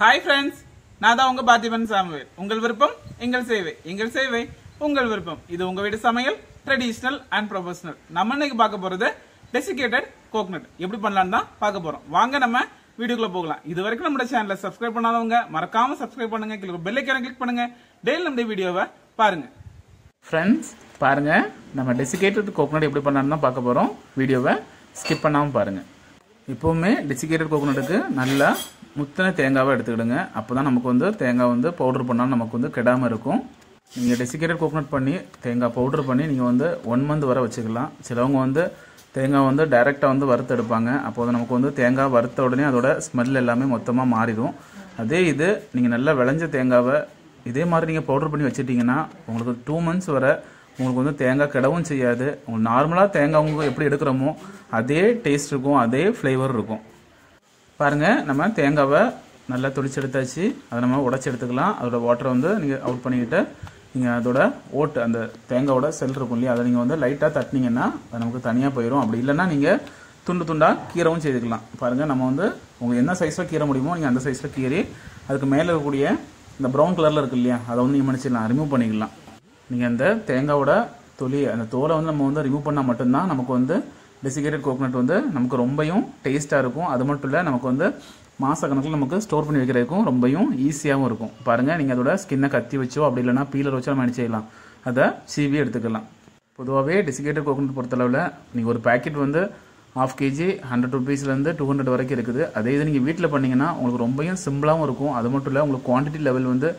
hi friends நான் தான் உங்க பாதிபன் சாமுவேல் உங்கள் விருப்பம் எங்கள் சேவை உங்கள் விருப்பம் இது உங்க வீட்டு சமையல் ட்ரெடிஷனல் அண்ட் ப்ரொபஷனல் நம்ம இன்னைக்கு பார்க்க போறது டெசிகேட்டட் கோகனட் எப்படி பண்ணலாம்னு தான் பார்க்க போறோம் வாங்க நம்ம வீடியோக்குள்ள போகலாம் இது வரைக்கும் நம்ம சேனலை சப்ஸ்கிரைப் பண்ணாதவங்க மறக்காம சப்ஸ்கிரைப் பண்ணுங்க கீழ பெல் ஐகானை கிளிக் பண்ணுங்க டெய்லி நம்ம வீடியோவை பாருங்க फ्रेंड्स பாருங்க நம்ம டெசிகேட்டட் கோகனட் எப்படி பண்ணலாம்னு தான் பார்க்க போறோம் வீடியோவை ஸ்கிப் பண்ணாம பாருங்க இப்போமே டெசிகேட்டட் கோகனட்க்கு நல்லா முத்தின தேங்காவை எடுத்துக்கிடுங்க அப்போ தான் நமக்கு வந்து தேங்காய் வந்து பவுடர் பண்ணாலும் நமக்கு வந்து கெடாமல் இருக்கும் நீங்கள் டெசிகேட்டட் கோகனட் பண்ணி தேங்காய் பவுடர் பண்ணி நீங்கள் வந்து 1 மந்த் வரை வச்சுக்கலாம் சிலவங்க வந்து தேங்காய் வந்து டைரெக்டாக வந்து வறுத்து எடுப்பாங்க அப்போது நமக்கு வந்து தேங்காய் வறுத்த உடனே அதோட ஸ்மெல் எல்லாமே மொத்தமாக மாறிடும் அதே இது நீங்கள் நல்லா விளைஞ்ச தேங்காவை இதே மாதிரி நீங்கள் பவுடர் பண்ணி வச்சுட்டிங்கன்னா உங்களுக்கு 2 மந்த்ஸ் வரை உங்களுக்கு வந்து தேங்காய் கெடவும் செய்யாது உங்களுக்கு நார்மலாக தேங்காய் உங்களுக்கு எப்படி எடுக்கிறோமோ அதே டேஸ்ட் இருக்கும் அதே ஃப்ளேவர் இருக்கும் பாருங்கள் நம்ம தேங்காவை நல்லா தொளிச்செடுத்தாச்சு அதை நம்ம உடச்சி எடுத்துக்கலாம் அதோட வாட்டரை வந்து நீங்கள் அவுட் பண்ணிக்கிட்டு நீங்கள் அதோட ஓட்டு அந்த தேங்காவோட செல் இருக்கும் இல்லையா அதை நீங்கள் வந்து லைட்டாக தட்டினீங்கன்னா அது நமக்கு தனியாக போயிடும் அப்படி இல்லைன்னா நீங்கள் துண்டு துண்டாக கீரவும் செய்துக்கலாம் பாருங்கள் நம்ம வந்து உங்களுக்கு என்ன சைஸில் கீரை முடியுமோ நீங்கள் அந்த சைஸில் கீரி அதுக்கு மேலே இருக்கக்கூடிய இந்த ப்ரௌன் கலரில் இருக்கு இல்லையா அதை வந்து நீங்கள் மன்னிச்சிடலாம் ரிமூவ் பண்ணிக்கலாம் நீங்கள் அந்த தேங்காவோட தொலி அந்த தோலை வந்து நம்ம வந்து ரிமூவ் பண்ணால் மட்டும்தான் நமக்கு வந்து டெசிகேட்டட் கோகனட் வந்து நமக்கு ரொம்பவும் டேஸ்ட்டாக இருக்கும் அது மட்டும் இல்லை நமக்கு வந்து மாதக்கணக்கில் நமக்கு ஸ்டோர் பண்ணி வைக்கிறதுக்கும் ரொம்பவும் ஈஸியாகவும் இருக்கும் பாருங்கள் நீங்கள் அதோட ஸ்கின்னை கத்தி வச்சோ அப்படி இல்லைனா பீலர் வச்சோ நம்ம என்ன செய்யலாம் அதை சீவி எடுத்துக்கலாம் பொதுவாகவே டெசிகேட்டட் கோகனட் பொறுத்தளவில் நீங்கள் ஒரு பேக்கெட் வந்து ½ kg 100 ரூபீஸ்லேருந்து 200 வரைக்கும் இருக்குது அதே இது நீங்கள் வீட்டில் பண்ணிங்கன்னா உங்களுக்கு ரொம்பவும் சிம்பிளாகவும் இருக்கும் அது மட்டும் இல்லை உங்களுக்கு குவான்டிட்டி லெவல் வந்து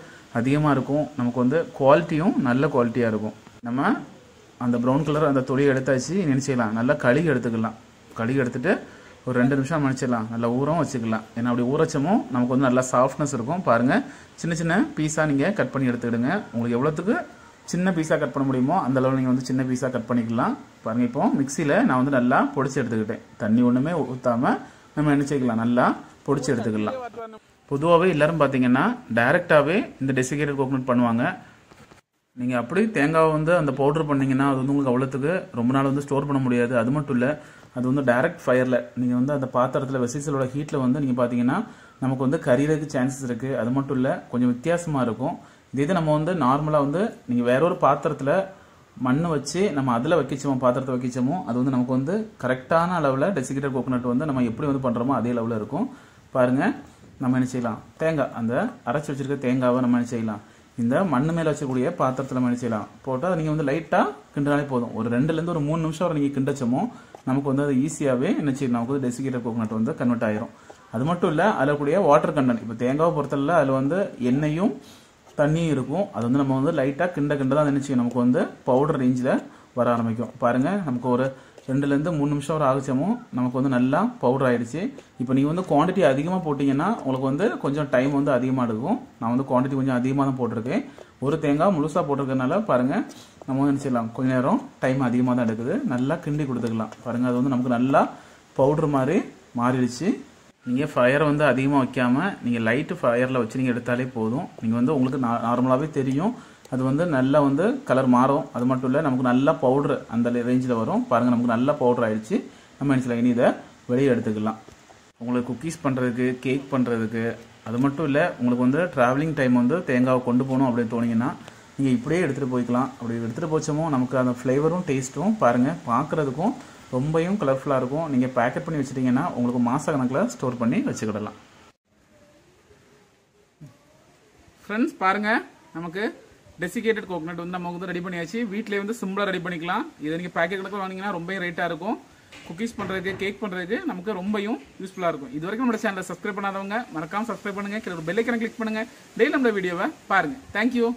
அதிகமாக இருக்கும் நமக்கு வந்து குவாலிட்டியும் நல்ல குவாலிட்டியாக இருக்கும் நம்ம அந்த ப்ரௌன் கலர் அந்த தொலியை எடுத்தாச்சு நினச்சிக்கலாம் நல்லா கழுகி எடுத்துக்கலாம் கழுகி எடுத்துகிட்டு ஒரு 2 நிமிஷம் நினச்சிடலாம் நல்லா ஊறவும் வச்சுக்கலாம் ஏன்னா அப்படி ஊறச்சமோ நமக்கு வந்து நல்லா சாஃப்ட்னஸ் இருக்கும் பாருங்கள் சின்ன சின்ன பீஸாக நீங்கள் கட் பண்ணி எடுத்துக்கிடுங்க உங்களுக்கு எவ்வளோத்துக்கு சின்ன பீஸாக கட் பண்ண முடியுமோ அந்த அளவில் நீங்கள் வந்து சின்ன பீஸாக கட் பண்ணிக்கலாம் பாருங்கள் இப்போது மிக்சியில் நான் வந்து நல்லா பொடிச்சு எடுத்துக்கிட்டேன் தண்ணி ஒன்றுமே ஊற்றாமல் நம்ம நினச்சிக்கலாம் நல்லா பொடிச்சு எடுத்துக்கலாம் பொதுவாகவே எல்லோரும் பார்த்தீங்கன்னா டைரெக்டாகவே இந்த டெசிகேட்டட் கோகனட் பண்ணுவாங்க நீங்கள் அப்படி தேங்காவை வந்து அந்த பவுடர் பண்ணிங்கன்னா அது வந்து உங்களுக்கு அவ்வளோத்துக்கு ரொம்ப நாள் வந்து ஸ்டோர் பண்ண முடியாது அது மட்டும் இல்லை அது வந்து டைரக்ட் ஃபயரில் நீங்கள் வந்து அந்த பாத்திரத்தில் வெசிசலோட ஹீட்டில் வந்து நீங்கள் பார்த்தீங்கன்னா நமக்கு வந்து கரியறதுக்கு சான்சஸ் இருக்குது அது மட்டும் இல்லை கொஞ்சம் வித்தியாசமாக இருக்கும் இதே நம்ம வந்து நார்மலாக வந்து நீங்கள் வேற ஒரு பாத்திரத்தில் மண் வச்சு நம்ம அதில் வைக்கச்சோமோ பாத்திரத்தை வைக்கச்சோமோ அது வந்து நமக்கு வந்து கரெக்டான அளவில் டெசிகேட்டட் கோகனட் வந்து நம்ம எப்படி வந்து பண்ணுறோமோ அதே அளவில் இருக்கும் பாருங்கள் நம்ம என்ன செய்யலாம் தேங்காய் அந்த அரைச்சி வச்சிருக்க தேங்காவை நம்ம என்ன செய்யலாம் இந்த மண் மேலே வச்சக்கூடிய பாத்திரத்தில் நம்ம என்ன செய்யலாம் போட்டால் அதை நீங்கள் வந்து லைட்டாக கிண்டினாலே போதும் ஒரு 2லேருந்து ஒரு 3 நிமிஷம் வரை நீங்கள் கிண்டச்சோமோ நமக்கு வந்து அது ஈஸியாகவே என்ன செய்யணும் நமக்கு வந்து டெசிகேட்டட் கோகனட் வந்து கன்வெர்ட் ஆயிரும் அது மட்டும் இல்லை அதில் கூடிய வாட்டர் கண்டென்ட் இப்போ தேங்காவை பொறுத்தல அதில் வந்து எண்ணெயும் தண்ணியும் இருக்கும் அது வந்து நம்ம வந்து லைட்டாக கிண்ட தான் நினச்சிக்கணும் நமக்கு வந்து பவுடர் ரேஞ்சில் வர ஆரம்பிக்கும் பாருங்கள் நமக்கு ஒரு 2லேருந்து 3 நிமிஷம் வரை ஆகிச்சமும் நமக்கு வந்து நல்லா பவுடர் ஆகிடுச்சு இப்போ நீங்கள் வந்து குவான்டிட்டி அதிகமாக போட்டிங்கன்னா உங்களுக்கு வந்து கொஞ்சம் டைம் வந்து அதிகமாக இருக்கும் நான் வந்து குவான்டிட்டி கொஞ்சம் அதிகமாக தான் போட்டிருக்கேன் ஒரு தேங்காய் முழுசாக போட்டிருக்கனால பாருங்கள் நம்ம வந்து நினச்சிடலாம் கொஞ்சம் நேரம் டைம் அதிகமாக தான் எடுக்குது நல்லா கிண்டி கொடுத்துக்கலாம் பாருங்கள் அது வந்து நமக்கு நல்லா பவுடர் மாதிரி மாறிடுச்சு நீங்கள் ஃபயரை வந்து அதிகமாக வைக்காமல் நீங்கள் லைட்டு ஃபயரில் வச்சு நீங்கள் எடுத்தாலே போதும் நீங்கள் வந்து உங்களுக்கு நார்மலாகவே தெரியும் அது வந்து நல்லா வந்து கலர் மாறும் அது மட்டும் இல்லை நமக்கு நல்லா பவுட்ரு அந்த ரேஞ்சில் வரும் பாருங்கள் நமக்கு நல்லா பவுடர் ஆகிடுச்சு நம்ம நினச்சிக்கலாம் இனி இதை வெளியே எடுத்துக்கலாம் உங்களுக்கு குக்கீஸ் பண்ணுறதுக்கு கேக் பண்ணுறதுக்கு அது மட்டும் இல்லை உங்களுக்கு வந்து ட்ராவலிங் டைம் வந்து தேங்காவை கொண்டு போகணும் அப்படின்னு தோணிங்கன்னா நீங்கள் இப்படியே எடுத்துகிட்டு போய்க்கலாம் அப்படி எடுத்துகிட்டு போச்சோமோ நமக்கு அந்த ஃப்ளேவரும் டேஸ்ட்டும் பாருங்கள் பார்க்குறதுக்கும் ரொம்பவும் கலர்ஃபுல்லாக இருக்கும் நீங்கள் பேக்கெட் பண்ணி வச்சுட்டிங்கன்னா உங்களுக்கு மாத கணக்கில் ஸ்டோர் பண்ணி வச்சுக்கிடலாம் ஃப்ரெண்ட்ஸ் பாருங்கள் நமக்கு டெசிகேட்டட் கோகனட் வந்து நமக்கு வந்து ரெடி பண்ணியாச்சு வீட்டிலே வந்து சிம்பிளாக ரெடி பண்ணிக்கலாம் இதை நீங்கள் பேக்கெட் கணக்கில் வாங்கினீங்கன்னா ரொம்பவும் ரேட்டாக இருக்கும் குக்கீஸ் பண்ணுறதுக்கு கேக் பண்ணுறதுக்கு நமக்கு ரொம்பவும் யூஸ்ஃபுல்லாக இருக்கும் இது வரைக்கும் நம்ம சேனலை சப்ஸ்கிரைப் பண்ணாதவங்க மறக்காமல் சப்ஸ்கிரைப் பண்ணுங்கள் கிளிக் பெல் ஐகானை கிளிக் பண்ணுங்கள் டெய்லி நம்ம வீடியோவை பாருங்கள் தேங்க்யூ